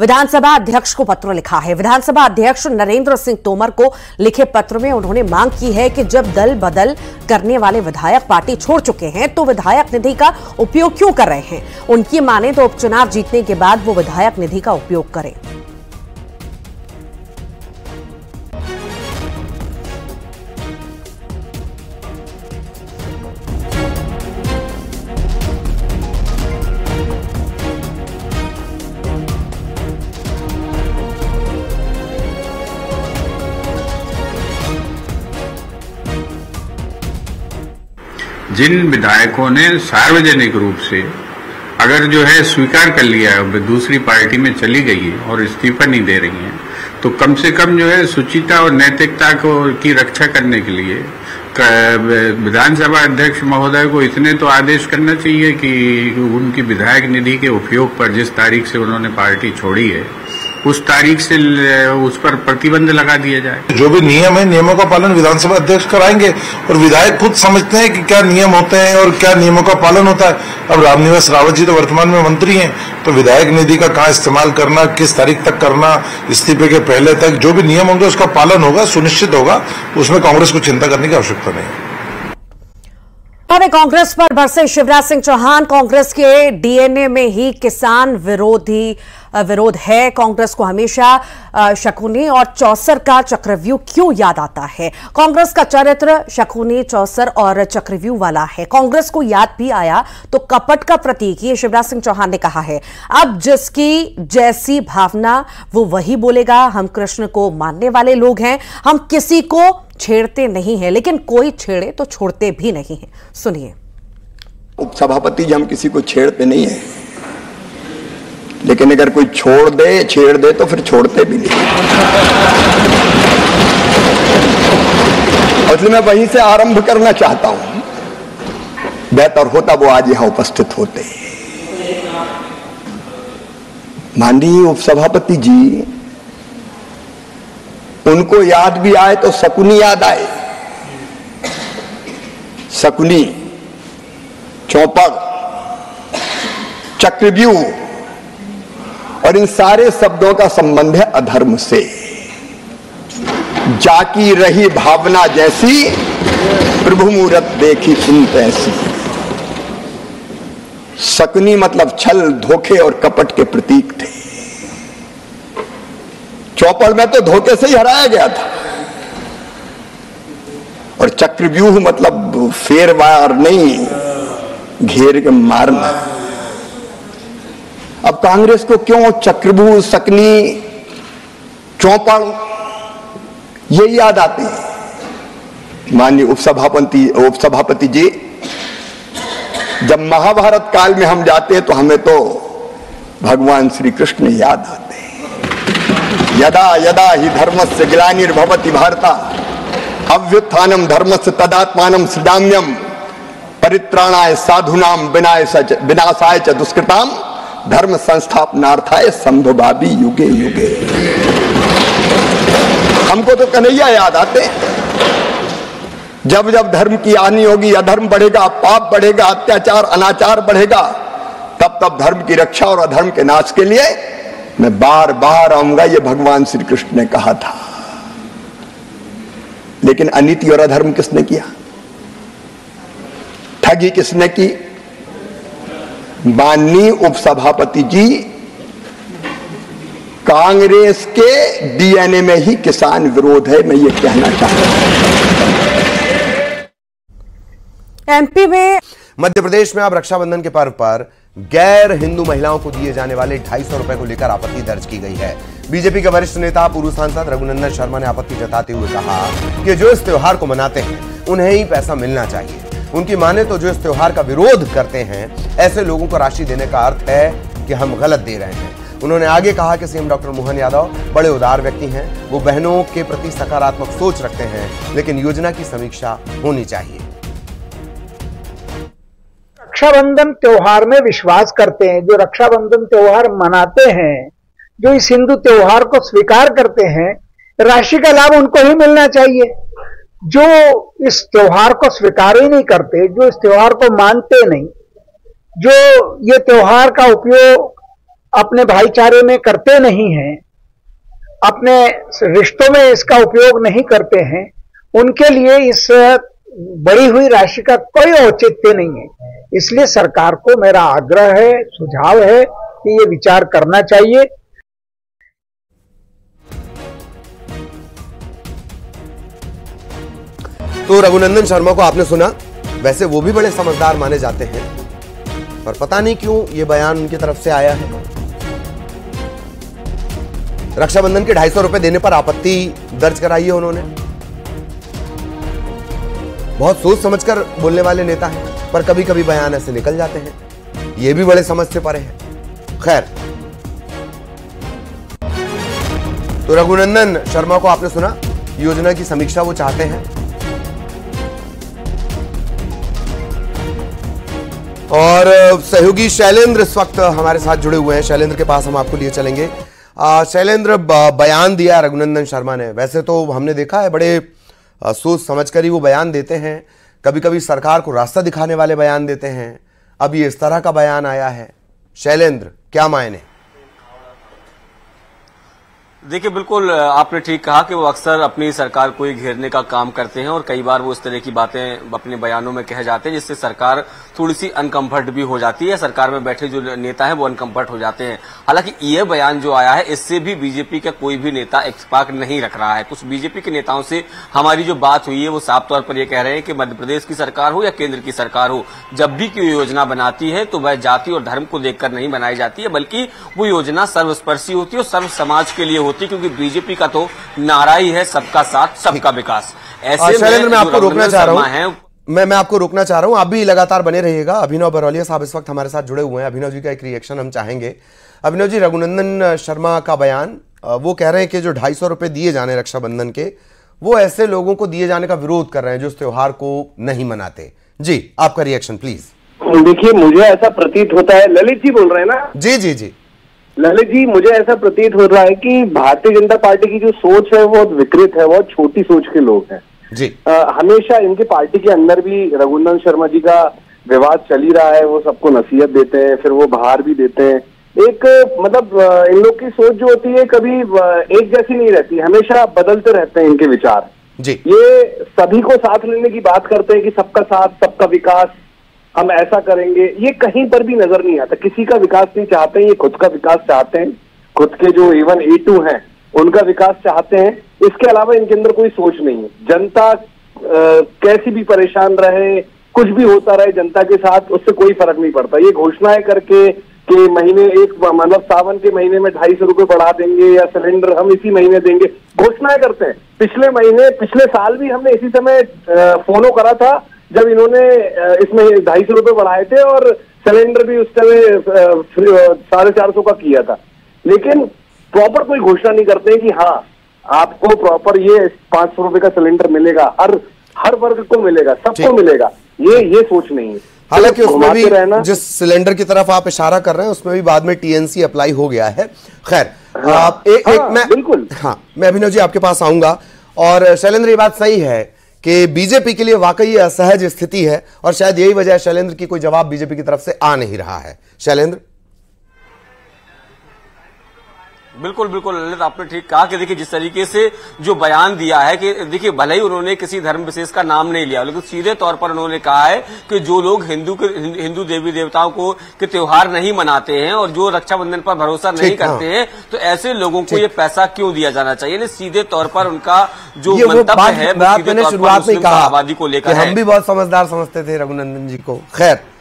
विधानसभा अध्यक्ष को पत्र लिखा है। विधानसभा अध्यक्ष नरेंद्र सिंह तोमर को लिखे पत्र में उन्होंने मांग की है कि जब दल बदल करने वाले विधायक पार्टी छोड़ चुके हैं तो विधायक निधि का उपयोग क्यों कर रहे हैं। उनकी माने तो उपचुनाव जीतने के बाद वो विधायक निधि का उपयोग करें। जिन विधायकों ने सार्वजनिक रूप से अगर जो है स्वीकार कर लिया है, दूसरी पार्टी में चली गई है और इस्तीफा नहीं दे रही हैं, तो कम से कम जो है शुचिता और नैतिकता को की रक्षा करने के लिए विधानसभा अध्यक्ष महोदय को इतने तो आदेश करना चाहिए कि उनकी विधायक निधि के उपयोग पर जिस तारीख से उन्होंने पार्टी छोड़ी है उस तारीख से उस पर प्रतिबंध लगा दिया जाए। जो भी नियम है, नियमों का पालन विधानसभा अध्यक्ष कराएंगे और विधायक खुद समझते हैं कि क्या नियम होते हैं और क्या नियमों का पालन होता है। अब रामनिवास रावत जी तो वर्तमान में मंत्री हैं, तो विधायक निधि का कहाँ इस्तेमाल करना, किस तारीख तक करना, इस्तीफे के पहले तक, जो भी नियम होंगे उसका पालन होगा, सुनिश्चित होगा। उसमें कांग्रेस को चिंता करने की आवश्यकता नहीं है। कांग्रेस पर बरसे शिवराज सिंह चौहान। कांग्रेस के डीएनए में ही किसान विरोध है। कांग्रेस को हमेशा शकुनी और चौसर का चक्रव्यूह क्यों याद आता है। कांग्रेस का चरित्र शकुनी, चौसर और चक्रव्यूह वाला है। कांग्रेस को याद भी आया तो कपट का प्रतीक ये शिवराज सिंह चौहान ने कहा है। अब जिसकी जैसी भावना वो वही बोलेगा। हम कृष्ण को मानने वाले लोग हैं, हम किसी को छेड़ते नहीं है, लेकिन कोई छेड़े तो छोड़ते भी नहीं है। सुनिए। उपसभापति जी, हम किसी को छेड़ते नहीं है, लेकिन अगर कोई छेड़ दे तो फिर छोड़ते भी नहीं। और मैं वहीं से आरंभ करना चाहता हूं। बेहतर होता वो आज यहां उपस्थित होते। माननीय उपसभापति जी, उनको याद भी आए तो शकुनी याद आए। शकुनी, चौपक, चक्रव्यूह और इन सारे शब्दों का संबंध है अधर्म से। जाकी रही भावना जैसी, प्रभु मुहूर्त देखी सुन तैसी। शकुनी मतलब छल, धोखे और कपट के प्रतीक थे। चौपड़ में तो धोखे से ही हराया गया था। और चक्रव्यूह मतलब फेरवार नहीं, घेर के मारना। अब कांग्रेस को क्यों चक्रव्यूह, सकनी, चौपड़ ये याद आते हैं। माननीय उपसभापति जी, जब महाभारत काल में हम जाते हैं तो हमें तो भगवान श्री कृष्ण याद आते हैं। यदा यदा हि धर्मस्य ग्लानिर्भवति भारत, अव्युत्थानं धर्मस्य तदात्मानं सृजाम्यहम्, परित्राणाय साधूनां विनाशाय च दुष्कृताम्, धर्म संस्थापनार्थाय संभवामि युगे युगे। हमको तो कन्हैया याद आते। जब जब धर्म की हानि होगी, अधर्म बढ़ेगा, पाप बढ़ेगा, अत्याचार अनाचार बढ़ेगा, तब तब धर्म की रक्षा और अधर्म के नाश के लिए मैं बार बार आऊंगा, ये भगवान श्री कृष्ण ने कहा था। लेकिन अनीति और अधर्म किसने किया, ठगी किसने की? माननीय उपसभापति जी, कांग्रेस के डीएनए में ही किसान विरोध है, मैं ये कहना चाहता हूं। एमपी में मध्य प्रदेश में अब रक्षाबंधन के पर्व पर गैर हिंदू महिलाओं को दिए जाने वाले 250 रुपए को लेकर आपत्ति दर्ज की गई है। बीजेपी के वरिष्ठ नेता पूर्व सांसद रघुनंदन शर्मा ने आपत्ति जताते हुए कहा कि जो इस त्योहार को मनाते हैं उन्हें ही पैसा मिलना चाहिए। उनकी माने तो जो इस त्योहार का विरोध करते हैं ऐसे लोगों को राशि देने का अर्थ है कि हम गलत दे रहे हैं। उन्होंने आगे कहा कि सीएम डॉक्टर मोहन यादव बड़े उदार व्यक्ति हैं। वो बहनों के प्रति सकारात्मक सोच रखते हैं, लेकिन योजना की समीक्षा होनी चाहिए। रक्षाबंधन त्योहार में विश्वास करते हैं, जो रक्षाबंधन त्योहार मनाते हैं, जो इस हिंदू त्योहार को स्वीकार करते हैं, राशि का लाभ उनको ही मिलना चाहिए। जो इस त्योहार को स्वीकार ही नहीं करते, जो इस त्योहार को मानते नहीं, जो ये त्योहार का उपयोग अपने भाईचारे में करते नहीं हैं, अपने रिश्तों में इसका उपयोग नहीं करते हैं, उनके लिए इस बढ़ी हुई राशि का कोई औचित्य नहीं है। इसलिए सरकार को मेरा आग्रह है, सुझाव है कि ये विचार करना चाहिए। तो रघुनंदन शर्मा को आपने सुना, वैसे वो भी बड़े समझदार माने जाते हैं, पर पता नहीं क्यों ये बयान उनकी तरफ से आया है। रक्षाबंधन के 250 रुपए देने पर आपत्ति दर्ज कराई है उन्होंने। बहुत सोच समझकर बोलने वाले नेता हैं, पर कभी कभी बयान ऐसे निकल जाते हैं। ये भी बड़े समझ से परे हैं। खैर, तो रघुनंदन शर्मा को आपने सुना, योजना की समीक्षा वो चाहते हैं और सहयोगी शैलेंद्र इस वक्त हमारे साथ जुड़े हुए हैं। शैलेंद्र के पास हम आपको लिए चलेंगे। शैलेंद्र, बयान दिया रघुनंदन शर्मा ने, वैसे तो हमने देखा है बड़े सोच समझकर ही वो बयान देते हैं, कभी कभी सरकार को रास्ता दिखाने वाले बयान देते हैं, अब ये इस तरह का बयान आया है। शैलेंद्र, क्या मायने? देखिए, बिल्कुल आपने ठीक कहा कि वो अक्सर अपनी सरकार को ही घेरने का काम करते हैं और कई बार वो इस तरह की बातें अपने बयानों में कह जाते हैं, जिससे सरकार थोड़ी सी अनकंफर्ट भी हो जाती है। सरकार में बैठे जो नेता हैं वो अनकंफर्ट हो जाते हैं। हालांकि ये बयान जो आया है, इससे भी बीजेपी का कोई भी नेता इत्तेफाक नहीं रख रहा है। कुछ बीजेपी के नेताओं से हमारी जो बात हुई है, वो साफ तौर पर यह कह रहे हैं कि मध्य प्रदेश की सरकार हो या केंद्र की सरकार हो, जब भी कोई योजना बनाती है तो वह जाति और धर्म को देखकर नहीं बनाई जाती है, बल्कि वो योजना सर्वस्पर्शी होती है और सर्व समाज के लिए, क्योंकि बीजेपी का तो नारा ही है सबका साथ सबका विकास। ऐसे में आपको रोकना चाह रहा हूं, मैं आपको रोकना चाह रहा हूं, आप भी लगातार बने रहिएगा। अभिनव बरवालिया साहब इस वक्त हमारे साथ जुड़े हुए हैं। अभिनव जी का एक रिएक्शन हम चाहेंगे। अभिनव जी, रघुनंदन शर्मा का बयान, वो कह रहे हैं कि जो 250 रुपए दिए जाने रक्षाबंधन के, वो ऐसे लोगों को दिए जाने का विरोध कर रहे हैं जो इस त्योहार को नहीं मनाते। जी, आपका रिएक्शन प्लीज। देखिए, मुझे ऐसा प्रतीत होता है, ललित जी बोल रहे हैं ना? जी जी जी, ललित जी, मुझे ऐसा प्रतीत हो रहा है कि भारतीय जनता पार्टी की जो सोच है वो विकृत है, बहुत छोटी सोच के लोग हैं जी। हमेशा इनके पार्टी के अंदर भी रघुनंदन शर्मा जी का विवाद चल ही रहा है। वो सबको नसीहत देते हैं, फिर वो बाहर भी देते हैं। एक मतलब इन लोग की सोच जो होती है कभी एक जैसी नहीं रहती, हमेशा बदलते रहते हैं इनके विचार जी। ये सभी को साथ लेने की बात करते हैं कि सबका साथ सबका विकास, हम ऐसा करेंगे। ये कहीं पर भी नजर नहीं आता, किसी का विकास नहीं चाहते हैं, ये खुद का विकास चाहते हैं, खुद के जो A1 A2 हैं उनका विकास चाहते हैं। इसके अलावा इनके अंदर कोई सोच नहीं है। जनता कैसी भी परेशान रहे, कुछ भी होता रहे जनता के साथ, उससे कोई फर्क नहीं पड़ता। ये घोषणाएं करके कि महीने एक मतलब सावन के महीने में 250 रुपए बढ़ा देंगे या सिलेंडर हम इसी महीने देंगे, घोषणाएं करते हैं। पिछले साल भी हमने इसी समय फॉलो करा था जब इन्होंने इसमें 250 रुपए बढ़ाए थे और सिलेंडर भी उस समय 450 का किया था, लेकिन प्रॉपर कोई घोषणा नहीं करते कि हाँ आपको प्रॉपर ये 500 रुपए का सिलेंडर मिलेगा, हर वर्ग को मिलेगा, सबको मिलेगा। ये सोच नहीं है। हालांकि उसमें भी जिस सिलेंडर की तरफ आप इशारा कर रहे हैं उसमें भी बाद में TNC अप्लाई हो गया है। खैर, बिल्कुल हाँ, मैं अभिनव जी आपके पास आऊंगा। और शैलेंद्र, ये बात सही है कि बीजेपी के लिए वाकई असहज स्थिति है और शायद यही वजह है शैलेंद्र की कोई जवाब बीजेपी की तरफ से आ नहीं रहा है। शैलेंद्र, बिल्कुल बिल्कुल ललित, आपने ठीक कहा कि देखिए जिस तरीके से जो बयान दिया है कि देखिए भले ही उन्होंने किसी धर्म विशेष का नाम नहीं लिया, लेकिन सीधे तौर पर उन्होंने कहा है कि जो लोग हिंदू देवी देवताओं को के त्योहार नहीं मनाते हैं और जो रक्षाबंधन पर भरोसा नहीं करते हैं, तो ऐसे लोगों को ये पैसा क्यों दिया जाना चाहिए। सीधे तौर पर उनका जो मंतव्य है आबादी को लेकर, हम भी बहुत समझदार समझते थे रघुनंदन जी को। खैर,